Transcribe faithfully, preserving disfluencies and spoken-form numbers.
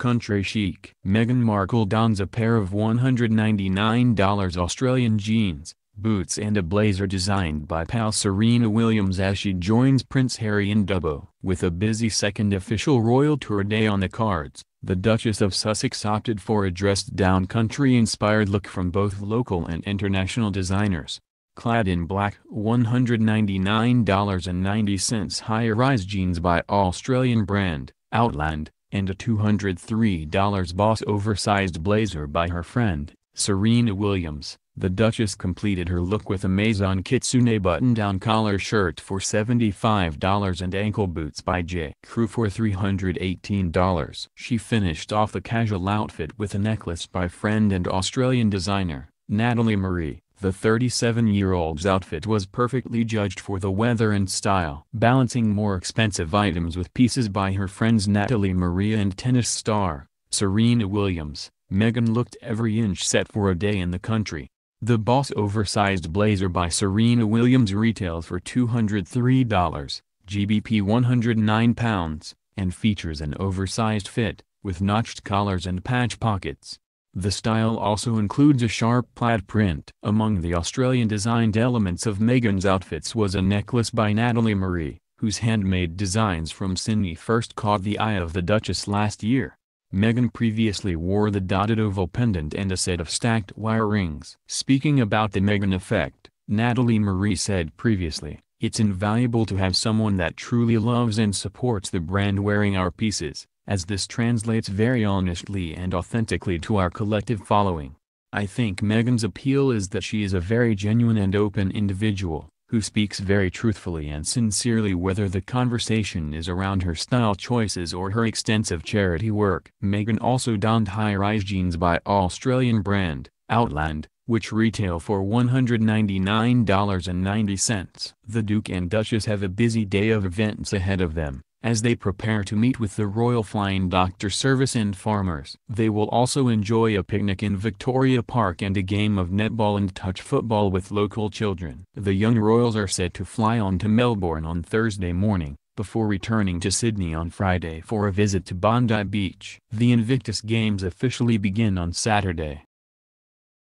Country chic. Meghan Markle dons a pair of one hundred ninety-nine dollars Australian jeans, boots and a blazer designed by pal Serena Williams as she joins Prince Harry in Dubbo. With a busy second official royal tour day on the cards, the Duchess of Sussex opted for a dressed-down country-inspired look from both local and international designers. Clad in black one hundred ninety-nine dollars and ninety cents high-rise jeans by Australian brand Outland, and a two hundred three dollars Boss oversized blazer by her friend, Serena Williams, the Duchess completed her look with a Maison Kitsune button-down collar shirt for seventy-five dollars and ankle boots by J. Crew for three hundred eighteen dollars. She finished off the casual outfit with a necklace by friend and Australian designer, Natalie Marie. The thirty-seven-year-old's outfit was perfectly judged for the weather and style. Balancing more expensive items with pieces by her friends Natalie Marie and tennis star, Serena Williams, Meghan looked every inch set for a day in the country. The Boss oversized blazer by Serena Williams retails for two hundred three dollars, G B P one hundred nine pounds, and features an oversized fit, with notched collars and patch pockets. The style also includes a sharp plaid print. Among the Australian-designed elements of Meghan's outfits was a necklace by Natalie Marie, whose handmade designs from Sydney first caught the eye of the Duchess last year. Meghan previously wore the dotted oval pendant and a set of stacked wire rings. Speaking about the Meghan effect, Natalie Marie said previously, "It's invaluable to have someone that truly loves and supports the brand wearing our pieces, as this translates very honestly and authentically to our collective following. I think Meghan's appeal is that she is a very genuine and open individual, who speaks very truthfully and sincerely whether the conversation is around her style choices or her extensive charity work." Meghan also donned high-rise jeans by Australian brand Outland, which retail for one hundred ninety-nine dollars and ninety cents. The Duke and Duchess have a busy day of events ahead of them, as they prepare to meet with the Royal Flying Doctor Service and farmers. They will also enjoy a picnic in Victoria Park and a game of netball and touch football with local children. The young royals are set to fly on to Melbourne on Thursday morning, before returning to Sydney on Friday for a visit to Bondi Beach. The Invictus Games officially begin on Saturday.